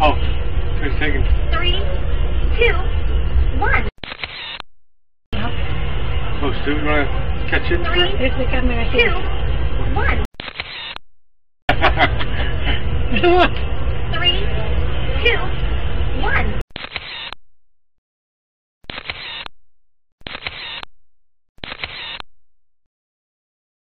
Oh, 3 seconds. 3, 2, 1. Oh, Stu, you want to catch it? 3, 2, 1.